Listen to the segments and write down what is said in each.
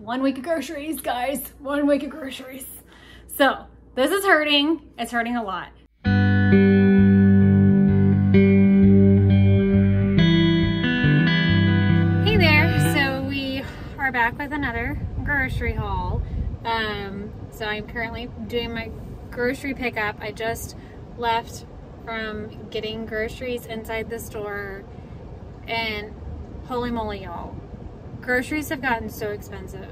1 week of groceries, guys, 1 week of groceries. So this is hurting. It's hurting a lot. Hey there. So we are back with another grocery haul. So I'm currently doing my grocery pickup. I just left from getting groceries inside the store, and holy moly, y'all, groceries have gotten so expensive.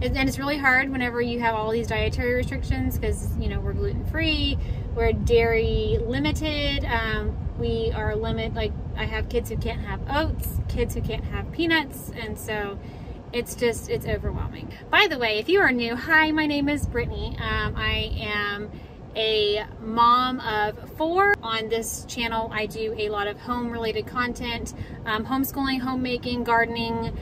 And it's really hard whenever you have all these dietary restrictions, because, you know, we're gluten-free, we're dairy limited, we are like, I have kids who can't have oats, kids who can't have peanuts, and so it's just, it's overwhelming. By the way, if you are new, hi, my name is Brittany. I am a mom of four. On this channel, I do a lot of home-related content, homeschooling, homemaking, gardening,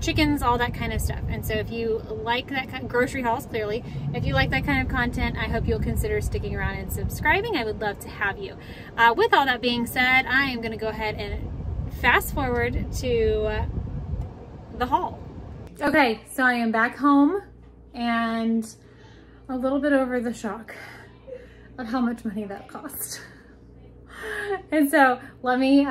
chickens, all that kind of stuff. And so if you like that kind of grocery hauls, clearly, if you like that kind of content, I hope you'll consider sticking around and subscribing. I would love to have you. With all that being said, I am going to go ahead and fast forward to the haul. Okay, so I am back home and a little bit over the shock of how much money that cost. And so let me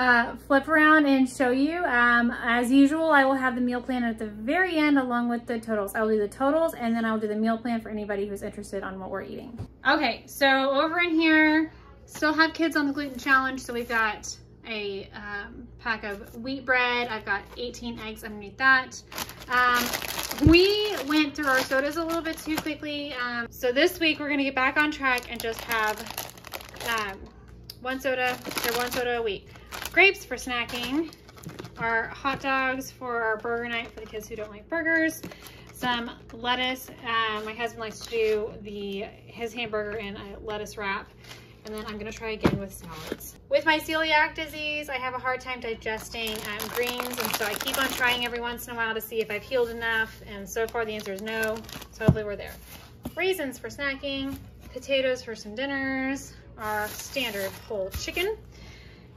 flip around and show you. As usual, I will have the meal plan at the very end along with the totals. I'll do the totals and then I'll do the meal plan for anybody who's interested on what we're eating. Okay, so over in here, still have kids on the gluten challenge. So we've got a pack of wheat bread. I've got 18 eggs underneath that. We went through our sodas a little bit too quickly. So this week we're gonna get back on track and just have one soda a week. Grapes for snacking, our hot dogs for our burger night for the kids who don't like burgers, some lettuce. My husband likes to do his hamburger in a lettuce wrap. And then I'm gonna try again with salads. With my celiac disease, I have a hard time digesting greens, and so I keep on trying every once in a while to see if I've healed enough, and so far the answer is no, so hopefully we're there. Raisins for snacking, potatoes for some dinners, our standard whole chicken,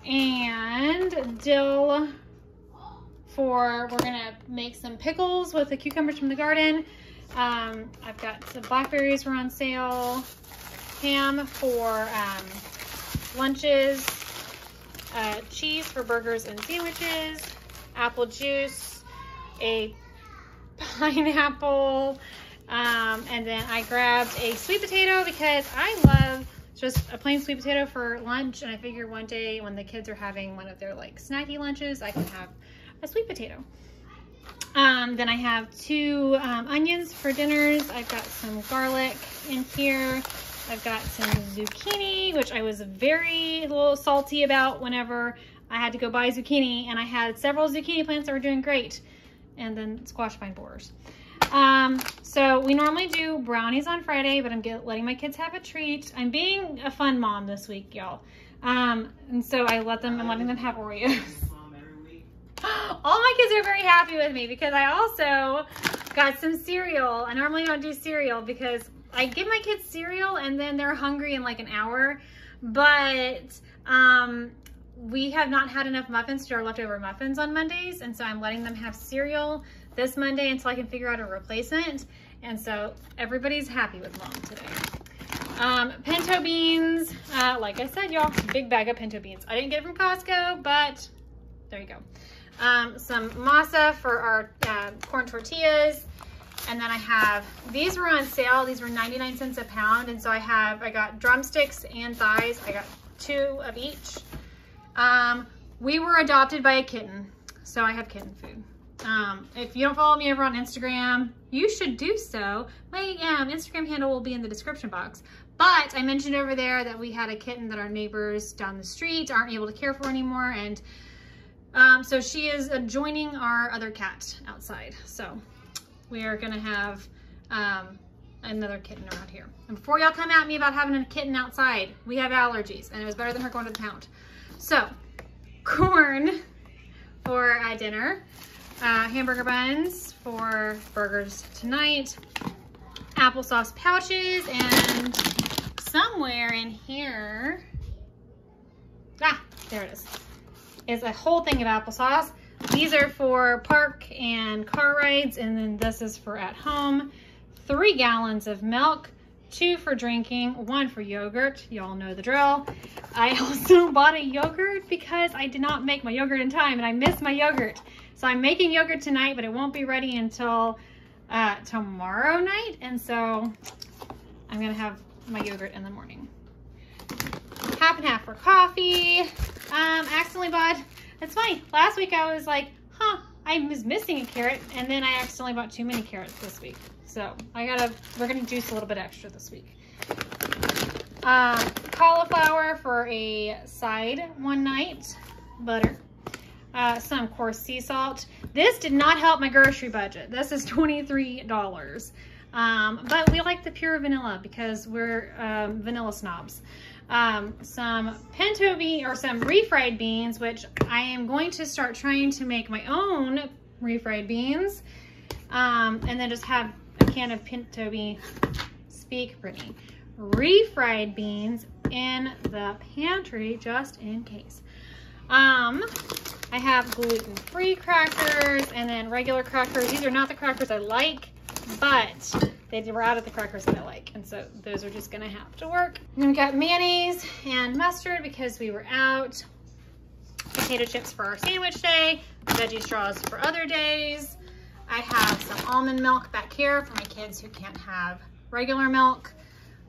and dill for, we're gonna make some pickles with the cucumbers from the garden. I've got some blackberries were on sale. Ham for lunches, cheese for burgers and sandwiches, apple juice, a pineapple, and then I grabbed a sweet potato because I love just a plain sweet potato for lunch, and I figure one day when the kids are having one of their like snacky lunches, I can have a sweet potato. Then I have two onions for dinners. I've got some garlic in here. I've got some zucchini, which I was very little salty about whenever I had to go buy zucchini, and I had several zucchini plants that were doing great, and then squash vine borers. So we normally do brownies on Friday, but I'm letting my kids have a treat. I'm being a fun mom this week, y'all. And so I'm letting them have Oreos. All my kids are very happy with me because I also got some cereal. I normally don't do cereal because I give my kids cereal and then they're hungry in like an hour, but we have not had enough muffins to do our leftover muffins on Mondays, and so I'm letting them have cereal this Monday until I can figure out a replacement, and so everybody's happy with mom today. Pinto beans, like I said, y'all, big bag of pinto beans. I didn't get it from Costco, but there you go. Some masa for our corn tortillas. And then I have, these were on sale. These were 99 cents a pound. And so I got drumsticks and thighs. I got two of each. We were adopted by a kitten. So I have kitten food. If you don't follow me over on Instagram, you should do so. My Instagram handle will be in the description box. But I mentioned over there that we had a kitten that our neighbors down the street aren't able to care for anymore. And so she is joining our other cat outside. So we are gonna have another kitten around here. And before y'all come at me about having a kitten outside, we have allergies, and it was better than her going to the pound. So, corn for dinner, hamburger buns for burgers tonight, applesauce pouches, and somewhere in here, there it is a whole thing of applesauce. These are for park and car rides, and then this is for at home. 3 gallons of milk, 2 for drinking, 1 for yogurt. Y'all know the drill. I also bought a yogurt because I did not make my yogurt in time and I missed my yogurt. So I'm making yogurt tonight, but it won't be ready until tomorrow night. And so I'm going to have my yogurt in the morning. Half and half for coffee. Accidentally bought, that's funny. Last week I was like, I was missing a carrot, and then I accidentally bought too many carrots this week. So we're gonna juice a little bit extra this week. Cauliflower for a side one night, butter, some coarse sea salt. This did not help my grocery budget. This is $23. But we like the pure vanilla because we're vanilla snobs. Some pinto bean or some refried beans, which I am going to start trying to make my own refried beans. And then just have a can of pinto beans, refried beans in the pantry just in case. I have gluten-free crackers and then regular crackers. These are not the crackers I like, but they were out of the crackers that I like, and so those are just gonna have to work. And then we got mayonnaise and mustard because we were out. Potato chips for our sandwich day, veggie straws for other days. I have some almond milk back here for my kids who can't have regular milk.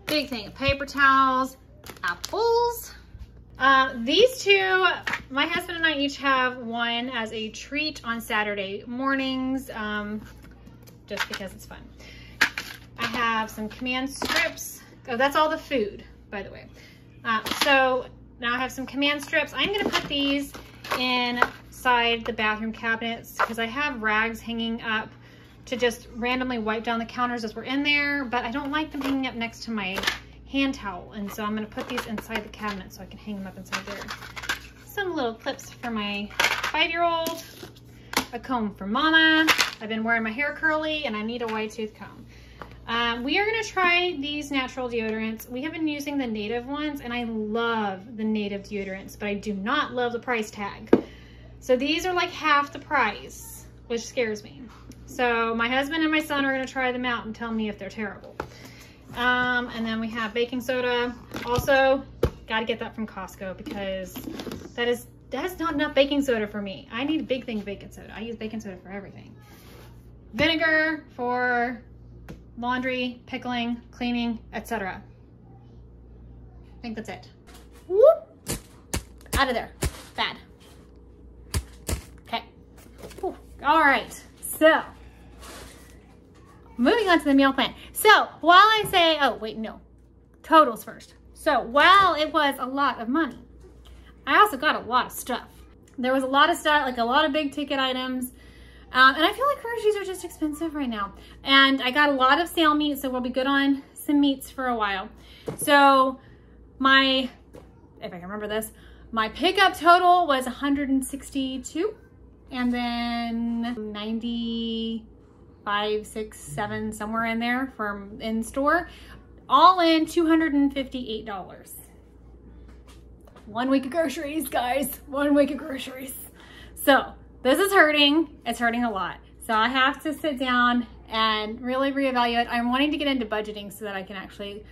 Big thing of paper towels, apples. These two, my husband and I each have one as a treat on Saturday mornings, just because it's fun. I have some command strips. Oh, that's all the food, by the way. So now I have some command strips. I'm gonna put these inside the bathroom cabinets because I have rags hanging up to just randomly wipe down the counters as we're in there, but I don't like them hanging up next to my hand towel, and so I'm going to put these inside the cabinet so I can hang them up inside there. Some little clips for my 5-year-old, a comb for Mama. I've been wearing my hair curly and I need a wide tooth comb. We are going to try these natural deodorants. We have been using the native ones, and I love the native deodorants, but I do not love the price tag. So these are like half the price, which scares me. So my husband and my son are going to try them out and tell me if they're terrible. And then we have baking soda. Also, got to get that from Costco because that is not enough baking soda for me. I need a big thing of baking soda. I use baking soda for everything. Vinegar for laundry, pickling, cleaning, etc. I think that's it. Whoop! Out of there. Bad. Okay. Ooh. All right. So, moving on to the meal plan. So, while I say, oh, wait, no. Totals first. So, while it was a lot of money, I also got a lot of stuff. There was a lot of stuff, like a lot of big ticket items. And I feel like groceries are just expensive right now. And I got a lot of sale meat, so we'll be good on some meats for a while. So if I can remember this, my pickup total was 162, and then 95, 6, 7, somewhere in there from in store. All in $258. 1 week of groceries, guys. 1 week of groceries. So this is hurting. It's hurting a lot. So I have to sit down and really reevaluate. I'm wanting to get into budgeting so that I can actually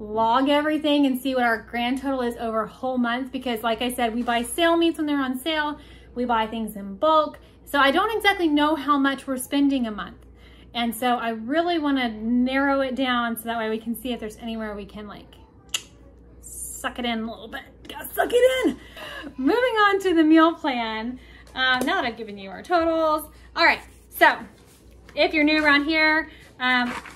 log everything and see what our grand total is over a whole month. Because like I said, we buy sale meats when they're on sale. We buy things in bulk. So I don't exactly know how much we're spending a month. And so I really want to narrow it down so that way we can see if there's anywhere we can like suck it in a little bit. Gotta suck it in. Moving on to the meal plan. Now that I've given you our totals. All right, so if you're new around here,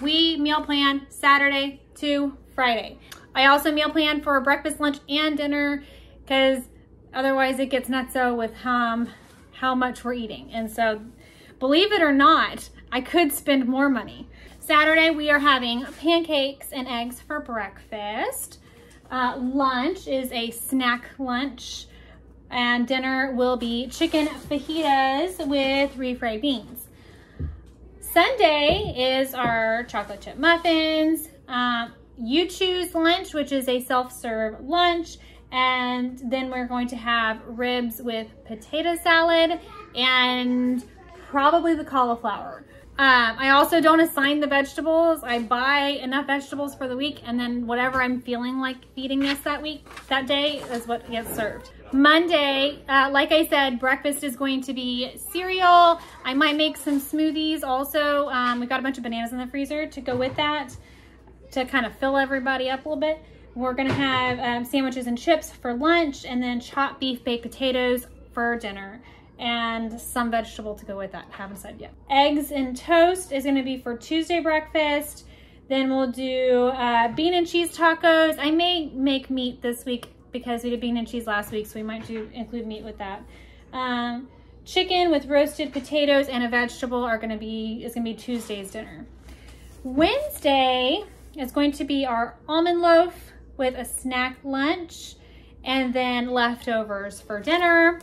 we meal plan Saturday to Friday. I also meal plan for breakfast, lunch, and dinner because otherwise it gets nutso with how much we're eating. And so believe it or not, I could spend more money. Saturday, we are having pancakes and eggs for breakfast. Lunch is a snack lunch. And dinner will be chicken fajitas with refried beans. Sunday is our chocolate chip muffins. You choose lunch, which is a self-serve lunch. And then we're going to have ribs with potato salad and probably the cauliflower. I also don't assign the vegetables. I buy enough vegetables for the week, and then whatever I'm feeling like feeding this that day is what gets served. Monday, like I said, breakfast is going to be cereal. I might make some smoothies also. We've got a bunch of bananas in the freezer to go with that to kind of fill everybody up a little bit. We're gonna have sandwiches and chips for lunch, and then chopped beef, baked potatoes for dinner, and some vegetable to go with that. Haven't decided yet. Eggs and toast is gonna be for Tuesday breakfast. Then we'll do bean and cheese tacos. I may make meat this week because we did bean and cheese last week, so we might include meat with that. Chicken with roasted potatoes and a vegetable is gonna be Tuesday's dinner. Wednesday is going to be our almond loaf with a snack lunch, and then leftovers for dinner.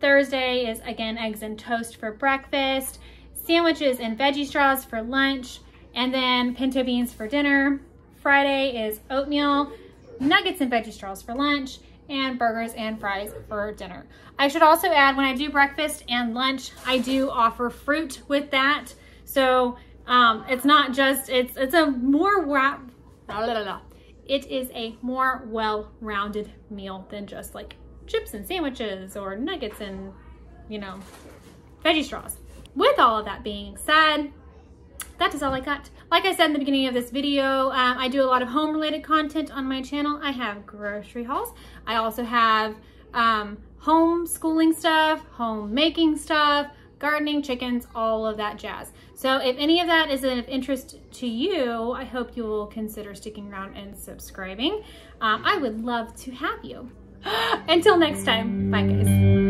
Thursday is again eggs and toast for breakfast, sandwiches and veggie straws for lunch, and then pinto beans for dinner. Friday is oatmeal, nuggets and veggie straws for lunch, and burgers and fries for dinner. I should also add, when I do breakfast and lunch, I do offer fruit with that. So it's not just, it's a more It is a more well-rounded meal than just like chips and sandwiches or nuggets and, you know, veggie straws. With all of that being said, that is all I got. Like I said in the beginning of this video, I do a lot of home-related content on my channel. I have grocery hauls. I also have homeschooling stuff, homemaking stuff, gardening, chickens, all of that jazz. So if any of that is of interest to you, I hope you will consider sticking around and subscribing. I would love to have you. Until next time, bye guys.